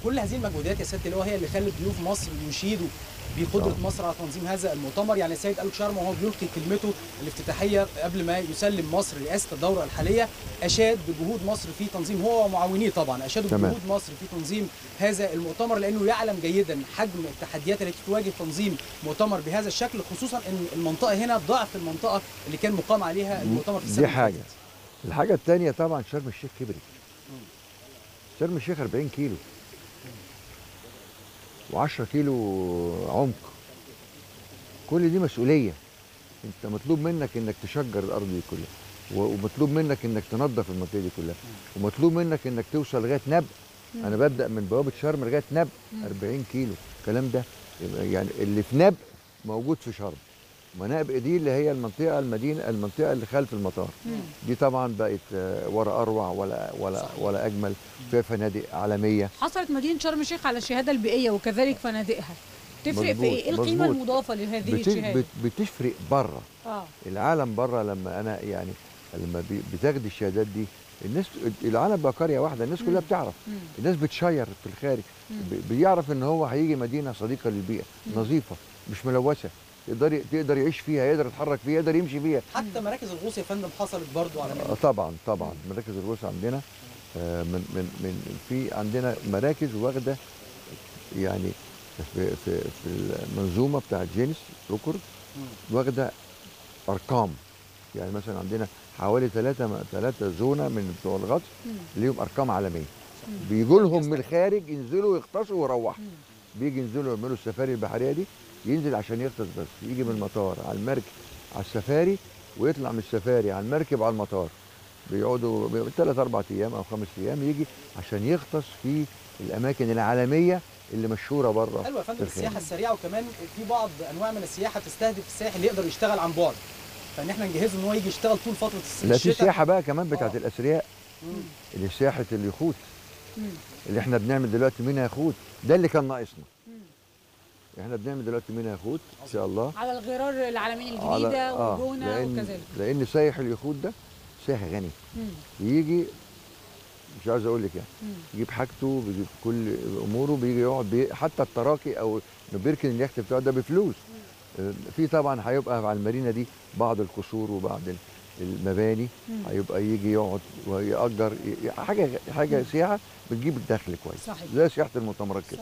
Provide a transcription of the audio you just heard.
وكل هذه المجهودات يا سياده اللواء هي اللي خلت ضيوف مصر يشيدوا بقدره مصر على تنظيم هذا المؤتمر. يعني السيد ألوك شرما وهو بيلقي كلمته الافتتاحيه قبل ما يسلم مصر رئاسه الدوره الحاليه اشاد بجهود مصر في تنظيم، هو ومعاونيه طبعا اشادوا بجهود مصر في تنظيم هذا المؤتمر، لانه يعلم جيدا حجم التحديات التي تواجه تنظيم مؤتمر بهذا الشكل، خصوصا ان المنطقه هنا ضعف المنطقه اللي كان مقام عليها المؤتمر في السنه دي حاجه. الحاجه الثانيه طبعا شرم الشيخ كبرت. شرم الشيخ 40 كيلو و10 كيلو عمق، كل دي مسؤوليه. انت مطلوب منك انك تشجر الارض دي كلها، ومطلوب منك انك تنظف المنطقه دي كلها، ومطلوب منك انك توصل لغايه نبأ. انا ببدا من بوابه شرم لغايه نبأ 40 كيلو. الكلام ده يعني اللي في نبأ موجود في شرم. منابئ دي اللي هي المنطقه المنطقه اللي خلف المطار دي طبعا بقت ولا اروع ولا اجمل، فيها فنادق عالميه. حصلت مدينه شرم الشيخ على الشهاده البيئيه وكذلك فنادقها. تفرق في ايه القيمه المضافه لهذه الشهاده؟ بتفرق بره العالم. بره لما انا يعني لما بتاخد الشهادات دي الناس، العالم بقى قريه واحده، الناس كلها بتعرف. الناس بتشير في الخارج، بيعرف ان هو هيجي مدينه صديقه للبيئه، نظيفه مش ملوثه، يقدر يعيش فيها، يقدر يتحرك فيها، يقدر يمشي فيها. حتى مراكز الغوص يا فندم حصلت برضو على منها. طبعا مراكز الغوص عندنا من من من في عندنا مراكز واخده يعني في المنظومه بتاعت جينيس ريكورد، واخده ارقام. يعني مثلا عندنا حوالي ثلاثه زونه من بتوع الغطس ليهم ارقام عالميه، بيجوا لهم من الخارج ينزلوا يغطسوا ويروحوا، بيجي ينزلوا يعملوا السفاري البحريه دي، ينزل عشان يغطس بس، يجي من المطار على المركب على السفاري ويطلع من السفاري على المركب على المطار، بيقعدوا 3-4 ايام او 5 ايام، يجي عشان يغطس في الاماكن العالميه اللي مشهوره بره. حلوه يا فندم السياحه السريعه، وكمان في بعض انواع من السياحه تستهدف الساحل اللي يقدر يشتغل عن بعد، فان احنا نجهزه ان هو يجي يشتغل طول فتره الشتاء. لا في سياحه بقى كمان بتاعت الاثرياء، اللي سياحه اليخوت اللي احنا بنعمل دلوقتي منها يخوت، ده اللي كان ناقصنا. احنا بنعمل دلوقتي منها يخوت ان شاء الله على الغرار العالمين الجديده والجونه وكذلك، لان سايح اليخوت ده سايح غني، يجي مش عايز اقول لك يعني يجيب حاجته بيجيب كل اموره، بيجي يقعد حتى التراكي او انه بيركن اليخت بتاعه ده بفلوس. في طبعا هيبقى على المارينا دي بعض القصور وبعض المباني، هيبقى يجي يقعد ويأجر، حاجه سياحه بتجيب الدخل كويس، زي سياحه المؤتمرات كده.